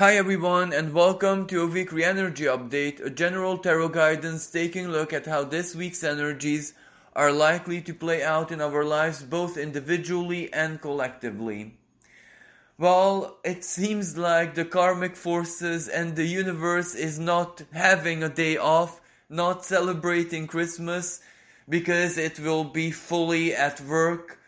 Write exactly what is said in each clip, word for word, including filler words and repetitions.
Hi everyone, and welcome to a weekly energy update, a general tarot guidance taking a look at how this week's energies are likely to play out in our lives, both individually and collectively. Well, it seems like the karmic forces and the universe is not having a day off, not celebrating Christmas, because it will be fully at work.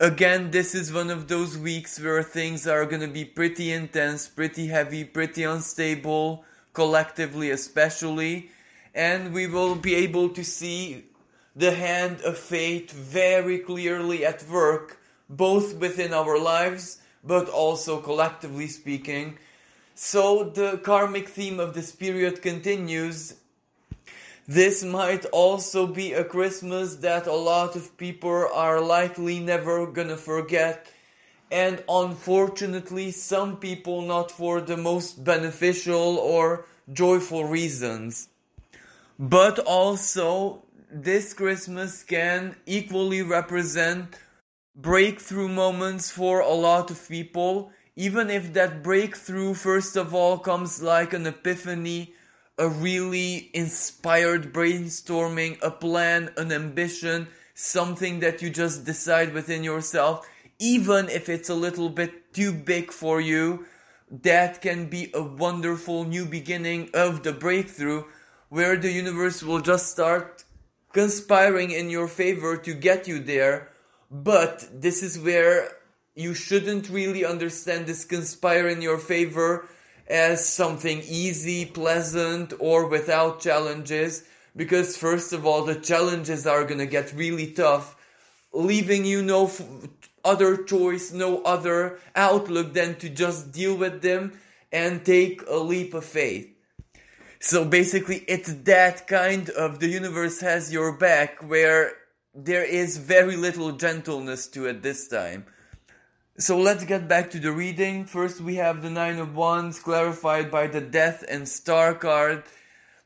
Again, this is one of those weeks where things are going to be pretty intense, pretty heavy, pretty unstable, collectively especially. And we will be able to see the hand of fate very clearly at work, both within our lives, but also collectively speaking. So the karmic theme of this period continues. This might also be a Christmas that a lot of people are likely never gonna forget. And unfortunately, some people not for the most beneficial or joyful reasons. But also, this Christmas can equally represent breakthrough moments for a lot of people. Even if that breakthrough, first of all, comes like an epiphany, a really inspired brainstorming, a plan, an ambition, something that you just decide within yourself, even if it's a little bit too big for you, that can be a wonderful new beginning of the breakthrough, where the universe will just start conspiring in your favor to get you there. But this is where you shouldn't really understand this conspire in your favor as something easy, pleasant, or without challenges, because first of all, the challenges are going to get really tough, leaving you no f- other choice, no other outlook than to just deal with them and take a leap of faith. So basically, it's that kind of the universe has your back, where there is very little gentleness to it this time. So let's get back to the reading. First we have the Nine of Wands, clarified by the Death and Star card.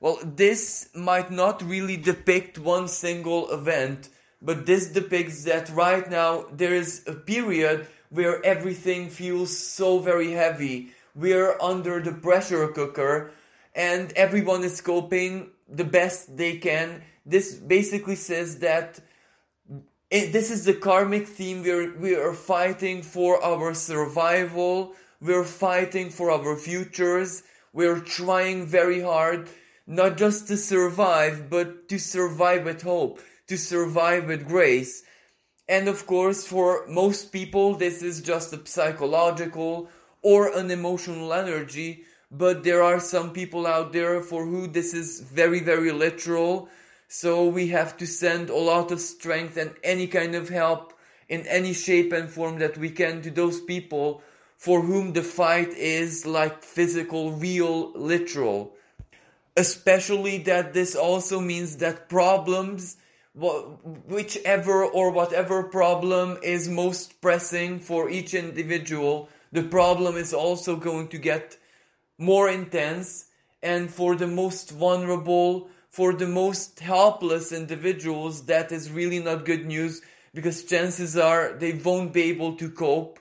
Well, this might not really depict one single event, but this depicts that right now there is a period where everything feels so very heavy. We're under the pressure cooker, and everyone is coping the best they can. This basically says that It, this is the karmic theme. We're, we are fighting for our survival. We're fighting for our futures. We're trying very hard, not just to survive, but to survive with hope, to survive with grace. And of course, for most people, this is just a psychological or an emotional energy. But there are some people out there for who this is very, very literal. So we have to send a lot of strength and any kind of help in any shape and form that we can to those people for whom the fight is like physical, real, literal. Especially that this also means that problems, whichever or whatever problem is most pressing for each individual, the problem is also going to get more intense, and for the most vulnerable, for the most helpless individuals, that is really not good news, because chances are they won't be able to cope.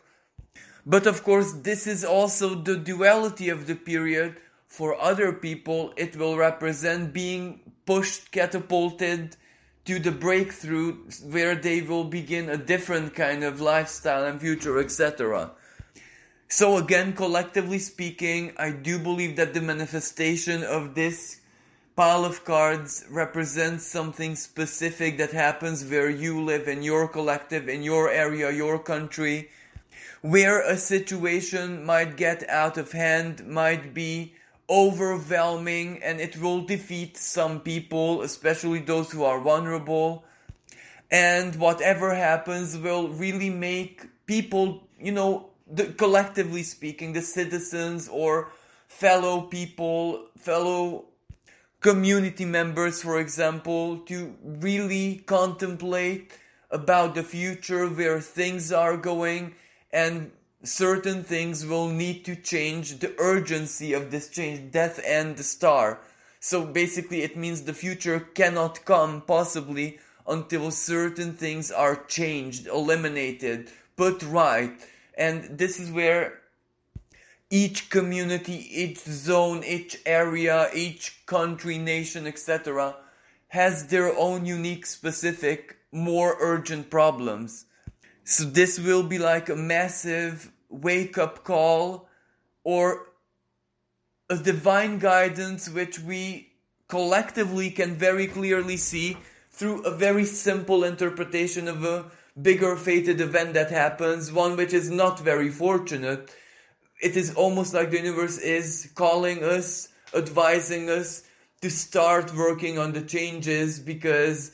But of course, this is also the duality of the period. For other people, it will represent being pushed, catapulted to the breakthrough, where they will begin a different kind of lifestyle and future, et cetera. So again, collectively speaking, I do believe that the manifestation of this pile of cards represents something specific that happens where you live, in your collective, in your area, your country, where a situation might get out of hand, might be overwhelming, and it will defeat some people, especially those who are vulnerable. And whatever happens will really make people, you know, the, collectively speaking, the citizens or fellow people, fellow community members, for example, to really contemplate about the future, where things are going, and certain things will need to change, the urgency of this change, Death and the Star. So basically it means the future cannot come possibly until certain things are changed, eliminated, put right. And this is where each community, each zone, each area, each country, nation, et cetera has their own unique, specific, more urgent problems. So this will be like a massive wake-up call or a divine guidance which we collectively can very clearly see through a very simple interpretation of a bigger fated event that happens, one which is not very fortunate. It is almost like the universe is calling us, advising us to start working on the changes because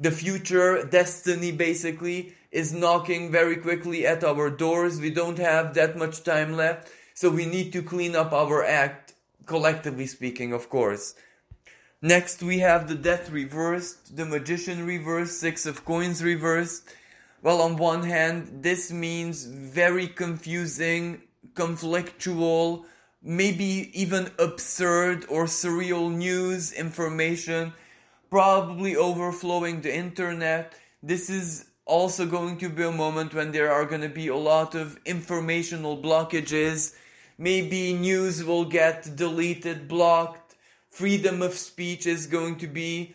the future, destiny basically, is knocking very quickly at our doors. We don't have that much time left, so we need to clean up our act, collectively speaking, of course. Next we have the Death reversed, the Magician reversed, Six of Coins reversed. Well, on one hand, this means very confusing, conflictual, maybe even absurd or surreal news, information, probably overflowing the internet. This is also going to be a moment when there are going to be a lot of informational blockages. Maybe news will get deleted, blocked. Freedom of speech is going to be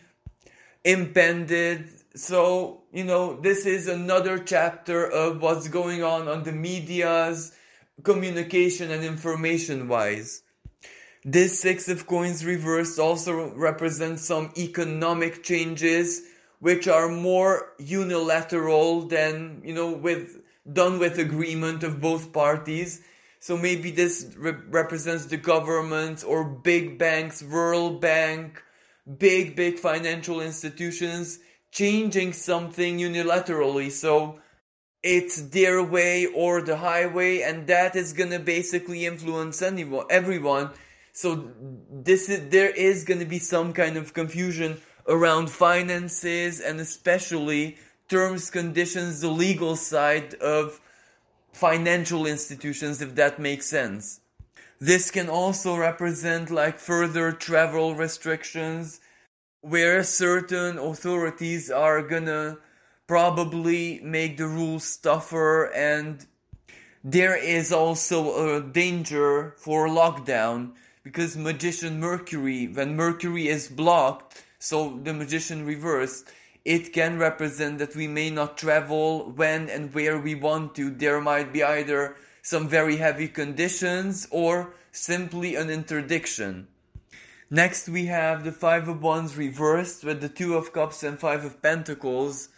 impeded. So, you know, this is another chapter of what's going on on the media's communication and information-wise. This Six of Coins reversed also represents some economic changes which are more unilateral than, you know, with done with agreement of both parties. So maybe this re- represents the government or big banks, World Bank, big, big financial institutions changing something unilaterally. So it's their way or the highway, and that is going to basically influence anyone, everyone. So this is, there is going to be some kind of confusion around finances and especially terms, conditions, the legal side of financial institutions, if that makes sense. This can also represent like further travel restrictions where certain authorities are gonna probably make the rules tougher, and there is also a danger for lockdown because Magician Mercury, when Mercury is blocked, so the Magician reversed, it can represent that we may not travel when and where we want to. There might be either some very heavy conditions or simply an interdiction. Next we have the Five of Wands reversed with the Two of Cups and Five of Pentacles.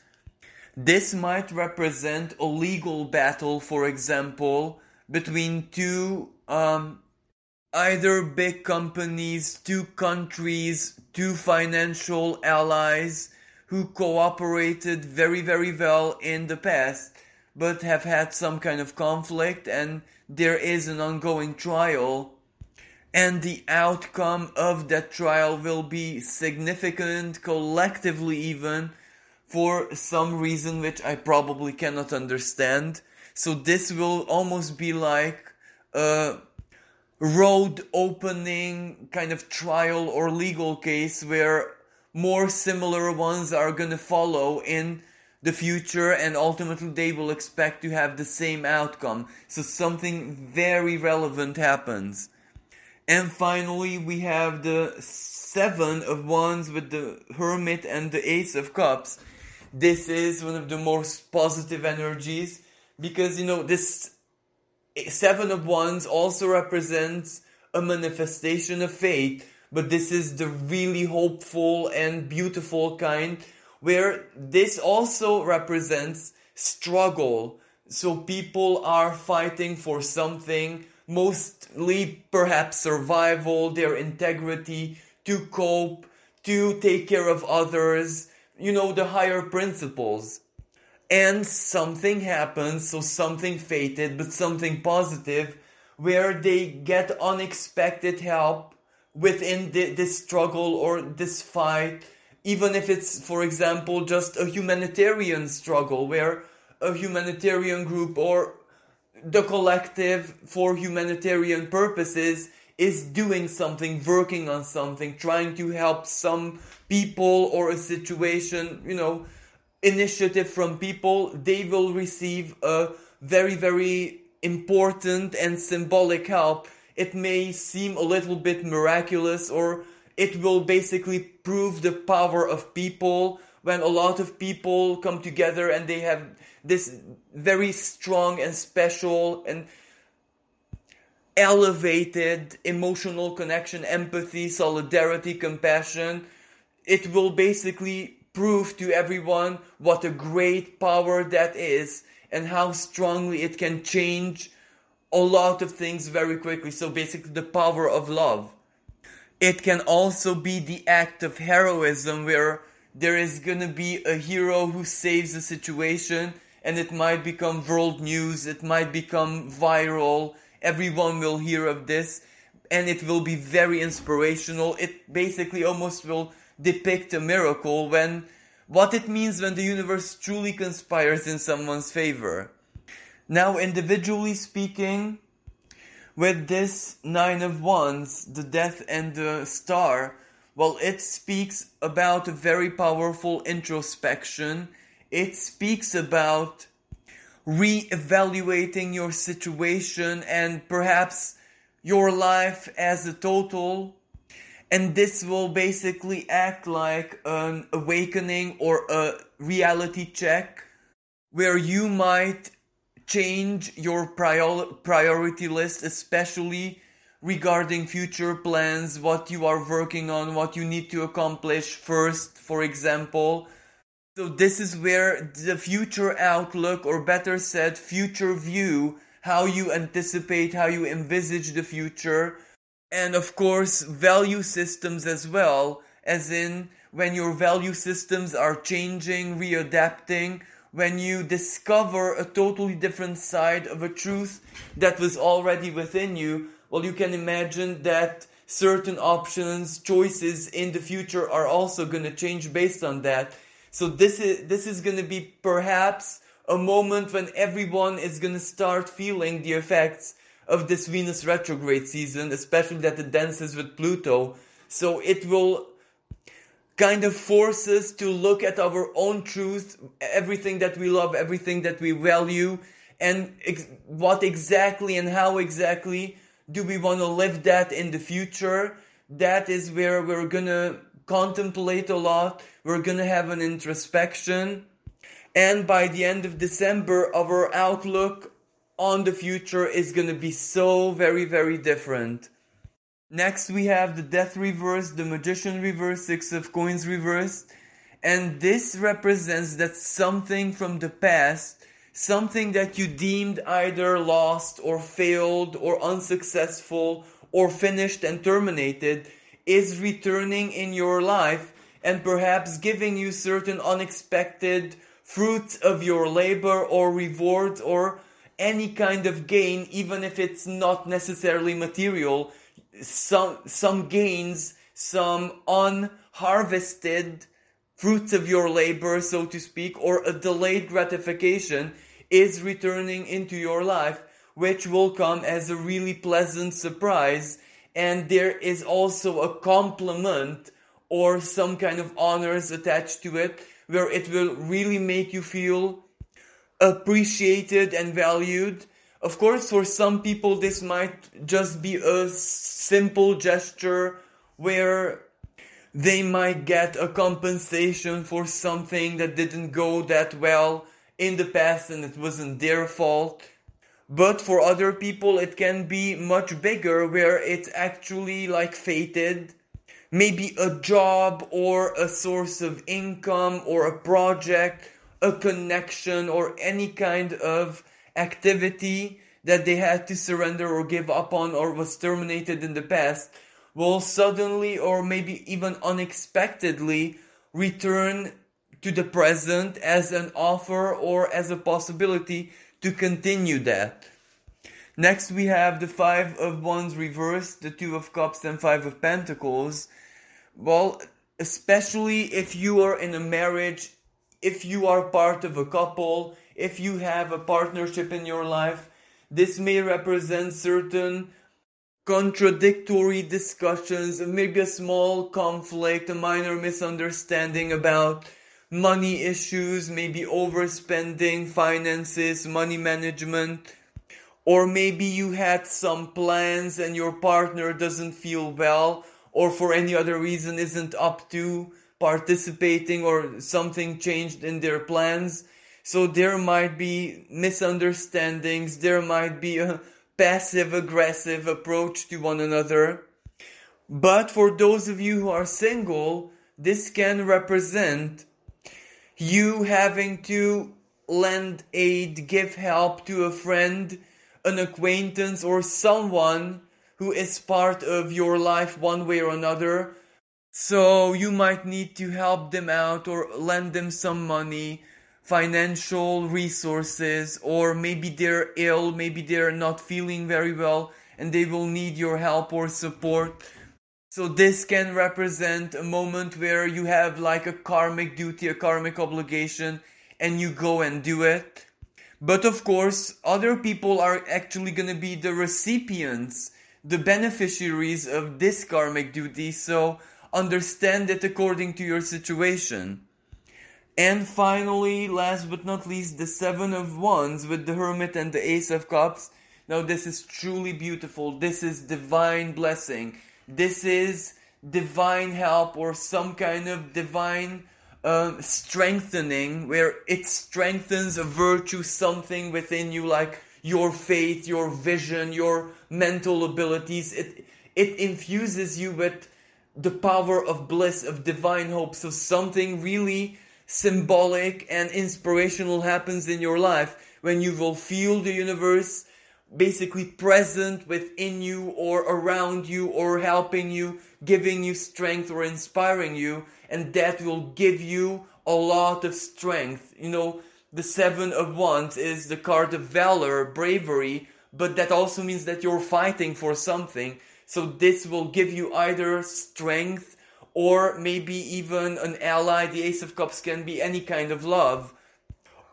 This might represent a legal battle, for example, between two um, either big companies, two countries, two financial allies who cooperated very, very well in the past, but have had some kind of conflict, and there is an ongoing trial. And the outcome of that trial will be significant, collectively even, for some reason which I probably cannot understand. So this will almost be like a road opening kind of trial or legal case where more similar ones are going to follow in the future, and ultimately they will expect to have the same outcome. So something very relevant happens. And finally we have the Seven of Wands with the Hermit and the Ace of Cups. This is one of the most positive energies because, you know, this Seven of Wands also represents a manifestation of fate, but this is the really hopeful and beautiful kind, where this also represents struggle. So people are fighting for something, mostly perhaps survival, their integrity, to cope, to take care of others, you know, the higher principles. And something happens, so something fated, but something positive, where they get unexpected help within the, this struggle or this fight, even if it's, for example, just a humanitarian struggle, where a humanitarian group or the collective for humanitarian purposes is doing something, working on something, trying to help some people or a situation, you know, initiative from people, they will receive a very, very important and symbolic help. It may seem a little bit miraculous, or it will basically prove the power of people when a lot of people come together and they have this very strong and special and elevated emotional connection, empathy, solidarity, compassion. It will basically prove to everyone what a great power that is and how strongly it can change a lot of things very quickly. So basically the power of love. It can also be the act of heroism, where there is going to be a hero who saves a situation, and it might become world news, it might become viral, everyone will hear of this, and it will be very inspirational. It basically almost will depict a miracle, when what it means when the universe truly conspires in someone's favor. Now, individually speaking, with this Nine of Wands, the Death and the Star, well, it speaks about a very powerful introspection. It speaks about re-evaluating your situation and perhaps your life as a total. And this will basically act like an awakening or a reality check, where you might change your prior priority list, especially regarding future plans, what you are working on, what you need to accomplish first, for example. So this is where the future outlook, or better said, future view, how you anticipate, how you envisage the future, and of course value systems as well, as in when your value systems are changing, readapting, when you discover a totally different side of a truth that was already within you. Well, you can imagine that certain options, choices in the future are also going to change based on that. So this is, this is going to be perhaps a moment when everyone is going to start feeling the effects of this Venus retrograde season, especially that it dances with Pluto. So it will kind of force us to look at our own truth, everything that we love, everything that we value, and ex- what exactly and how exactly do we want to live that in the future. That is where we're going to contemplate a lot, we're going to have an introspection, and by the end of December, our outlook on the future is going to be so very, very different. Next, we have the Death reversed, the Magician reversed, Six of Coins reversed. And this represents that something from the past, something that you deemed either lost or failed or unsuccessful or finished and terminated, is returning in your life and perhaps giving you certain unexpected fruits of your labor or rewards or any kind of gain, even if it's not necessarily material. Some some gains, some unharvested fruits of your labor, so to speak, or a delayed gratification is returning into your life, which will come as a really pleasant surprise. And there is also a compliment or some kind of honors attached to it, where it will really make you feel appreciated and valued. Of course, for some people, this might just be a simple gesture where they might get a compensation for something that didn't go that well in the past and it wasn't their fault. But for other people, it can be much bigger, where it's actually like fated. Maybe a job or a source of income or a project, a connection, or any kind of activity that they had to surrender or give up on or was terminated in the past will suddenly, or maybe even unexpectedly, return to the present as an offer or as a possibility to continue that. Next, we have the Five of Wands reversed, the Two of Cups, and Five of Pentacles. Well, especially if you are in a marriage, if you are part of a couple, if you have a partnership in your life, this may represent certain contradictory discussions, maybe a small conflict, a minor misunderstanding about money issues, maybe overspending, finances, money management, Or maybe you had some plans and your partner doesn't feel well, or for any other reason isn't up to participating, or something changed in their plans. So there might be misunderstandings, there might be a passive-aggressive approach to one another. But for those of you who are single, this can represent you having to lend aid, give help to a friend, an acquaintance, or someone who is part of your life one way or another. So you might need to help them out or lend them some money, financial resources, or maybe they're ill, maybe they're not feeling very well, and they will need your help or support. So this can represent a moment where you have like a karmic duty, a karmic obligation, and you go and do it. But of course, other people are actually going to be the recipients, the beneficiaries of this karmic duty. So understand it according to your situation. And finally, last but not least, the Seven of Wands with the Hermit and the Ace of Cups. Now this is truly beautiful. This is divine blessing. This is divine help or some kind of divine Um, strengthening, where it strengthens a virtue, something within you, like your faith, your vision, your mental abilities. It it infuses you with the power of bliss, of divine hope. So something really symbolic and inspirational happens in your life when you will feel the universe basically present within you or around you or helping you, giving you strength or inspiring you, and that will give you a lot of strength. You know, the Seven of Wands is the card of valor, bravery, but that also means that you're fighting for something. So this will give you either strength or maybe even an ally. The Ace of Cups can be any kind of love,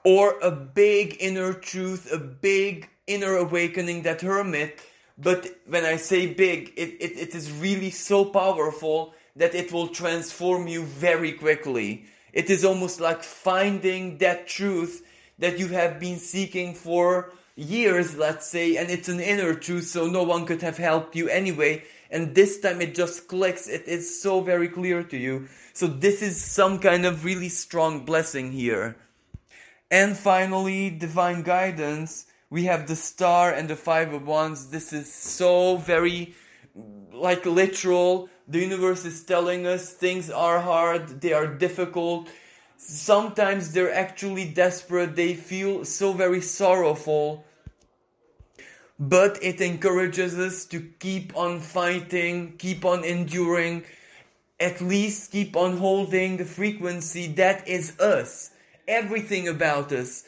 or a big inner truth, a big inner awakening, that Hermit. But when I say big, it, it, it is really so powerful that it will transform you very quickly. It is almost like finding that truth that you have been seeking for years, let's say, and it's an inner truth, so no one could have helped you anyway. And this time it just clicks. It is so very clear to you. So this is some kind of really strong blessing here. And finally, divine guidance. We have the Star and the Five of Wands. This is so very, like, literal. The universe is telling us things are hard, they are difficult. Sometimes they're actually desperate, they feel so very sorrowful. But it encourages us to keep on fighting, keep on enduring, at least keep on holding the frequency that is us. Everything about us.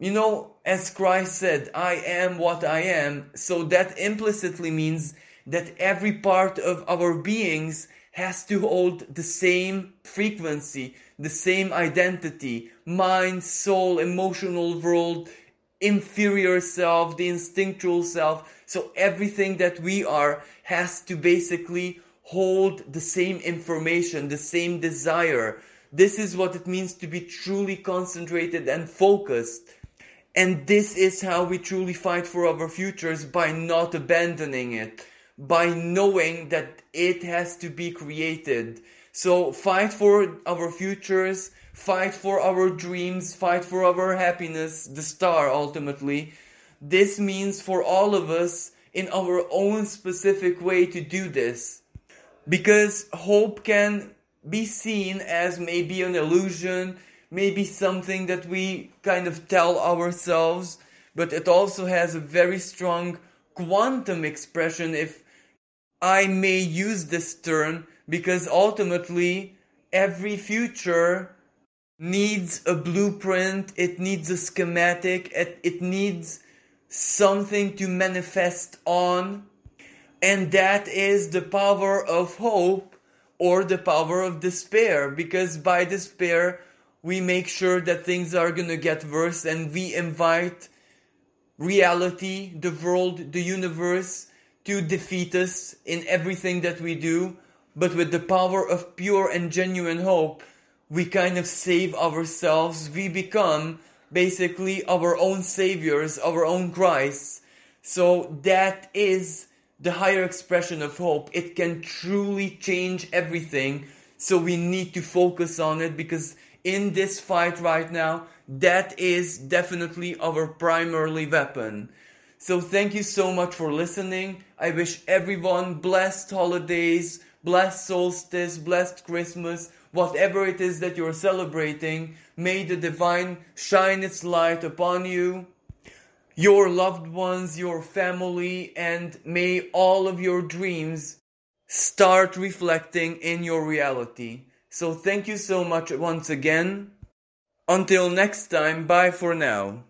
You know, as Christ said, I am what I am. So that implicitly means that every part of our beings has to hold the same frequency, the same identity, mind, soul, emotional world, inferior self, the instinctual self. So everything that we are has to basically hold the same information, the same desire. This is what it means to be truly concentrated and focused. And this is how we truly fight for our futures, by not abandoning it, by knowing that it has to be created. So fight for our futures, fight for our dreams, fight for our happiness, the Star ultimately. This means for all of us in our own specific way to do this. Because hope can be seen as maybe an illusion, maybe something that we kind of tell ourselves, but it also has a very strong quantum expression, if I may use this term, because ultimately every future needs a blueprint, it needs a schematic, it, it needs something to manifest on, and that is the power of hope or the power of despair, because by despair we make sure that things are going to get worse, and we invite reality, the world, the universe to defeat us in everything that we do. But with the power of pure and genuine hope, we kind of save ourselves. We become basically our own saviors, our own Christ. So that is the higher expression of hope. It can truly change everything. So we need to focus on it, because in this fight right now, that is definitely our primary weapon. So thank you so much for listening. I wish everyone blessed holidays, blessed solstice, blessed Christmas, whatever it is that you're celebrating. May the divine shine its light upon you, your loved ones, your family, and may all of your dreams start reflecting in your reality. So thank you so much once again. Until next time, bye for now.